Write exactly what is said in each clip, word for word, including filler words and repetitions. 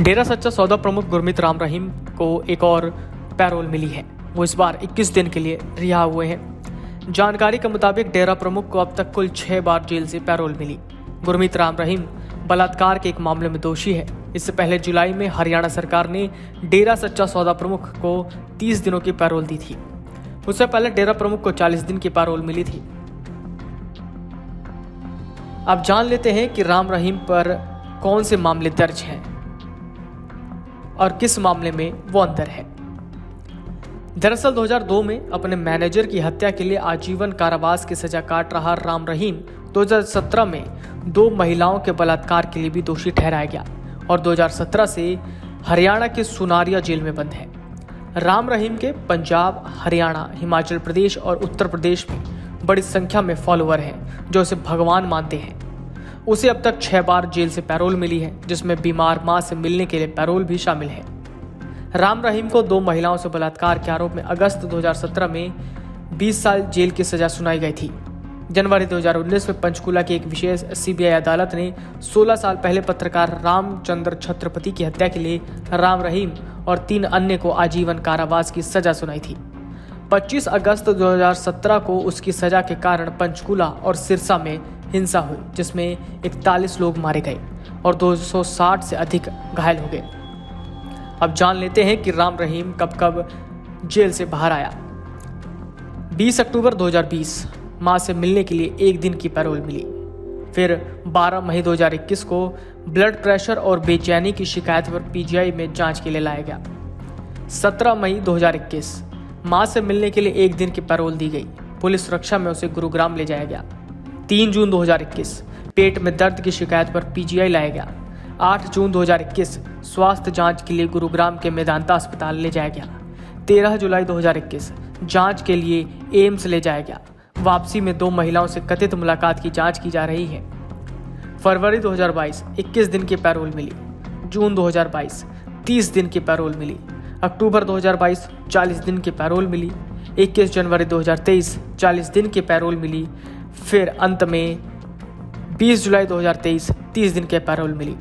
डेरा सच्चा सौदा प्रमुख गुरमीत राम रहीम को एक और पैरोल मिली है। वो इस बार इक्कीस दिन के लिए रिहा हुए हैं। जानकारी के मुताबिक डेरा प्रमुख को अब तक कुल छह बार जेल से पैरोल मिली। गुरमीत राम रहीम बलात्कार के एक मामले में दोषी है। इससे पहले जुलाई में हरियाणा सरकार ने डेरा सच्चा सौदा प्रमुख को तीस दिनों की पैरोल दी थी। उससे पहले डेरा प्रमुख को चालीस दिन की पैरोल मिली थी। अब जान लेते हैं कि राम रहीम पर कौन से मामले दर्ज हैं और किस मामले में वो अंदर है। दरअसल दो हज़ार दो में अपने मैनेजर की हत्या के लिए आजीवन कारावास की सजा काट रहा राम रहीम दो हज़ार सत्रह में दो महिलाओं के बलात्कार के लिए भी दोषी ठहराया गया और दो हज़ार सत्रह से हरियाणा के सुनारिया जेल में बंद है। राम रहीम के पंजाब, हरियाणा, हिमाचल प्रदेश और उत्तर प्रदेश में बड़ी संख्या में फॉलोअर हैं जो उसे भगवान मानते हैं। उसे अब तक छह बार जेल से पैरोल मिली है, जिसमें बीमार मां से मिलने के लिए पैरोल भी शामिल है। राम रहीम को दो महिलाओं से बलात्कार के आरोप में अगस्त दो हज़ार सत्रह में बीस साल जेल की सजा सुनाई गई थी। जनवरी दो हज़ार उन्नीस में पंचकुला की एक विशेष सीबीआई अदालत ने सोलह साल पहले पत्रकार रामचंद्र छत्रपति की हत्या के लिए राम रहीम और तीन अन्य को आजीवन कारावास की सजा सुनाई थी। पच्चीस अगस्त दो हज़ार सत्रह को उसकी सजा के कारण पंचकुला और सिरसा में हिंसा हुई, जिसमें इकतालीस लोग मारे गए और दो सौ साठ से अधिक घायल हो गए। अब जान लेते हैं कि राम रहीम कब कब जेल से बाहर आया। बीस अक्टूबर दो हज़ार बीस मां से मिलने के लिए एक दिन की पैरोल मिली। फिर बारह मई दो हज़ार इक्कीस को ब्लड प्रेशर और बेचैनी की शिकायत पर पीजीआई में जांच के लिए लाया गया। सत्रह मई दो हज़ार इक्कीस मां से मिलने के लिए एक दिन की पैरोल दी गई। पुलिस सुरक्षा में उसे गुरुग्राम ले जाया गया। तीन जून दो हज़ार इक्कीस पेट में दर्द की शिकायत पर पीजीआई लाया गया। आठ जून दो हज़ार इक्कीस स्वास्थ्य जांच के लिए गुरुग्राम के मेदांता अस्पताल ले जाया गया। तेरह जुलाई दो हज़ार इक्कीस जांच के लिए एम्स ले जाया गया। वापसी में दो महिलाओं से कथित मुलाकात की जाँच की जा रही है। फरवरी दो हज़ार बाईस इक्कीस दिन की पैरोल मिली। जून दो हज़ार बाईस तीस दिन की पैरोल मिली। अक्टूबर दो हज़ार बाईस चालीस दिन की पैरोल मिली। इक्कीस जनवरी दो हज़ार तेईस चालीस दिन की पैरोल मिली। फिर अंत में बीस जुलाई दो हज़ार तेईस तीस दिन की पैरोल मिली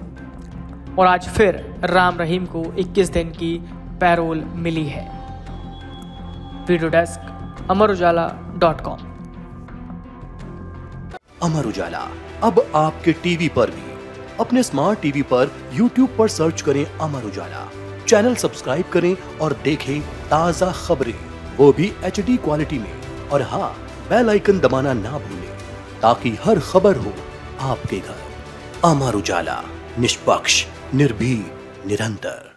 और आज फिर राम रहीम को इक्कीस दिन की पैरोल मिली है। Video desk Amar Ujala dot com. Amar Ujala अब आपके टीवी पर भी। अपने स्मार्ट टीवी पर यूट्यूब पर सर्च करें अमर उजाला, चैनल सब्सक्राइब करें और देखें ताज़ा खबरें, वो भी एचडी क्वालिटी में। और हाँ, बेल आइकन दबाना ना भूलें ताकि हर खबर हो आपके घर। अमर उजाला, निष्पक्ष, निर्भीक, निरंतर।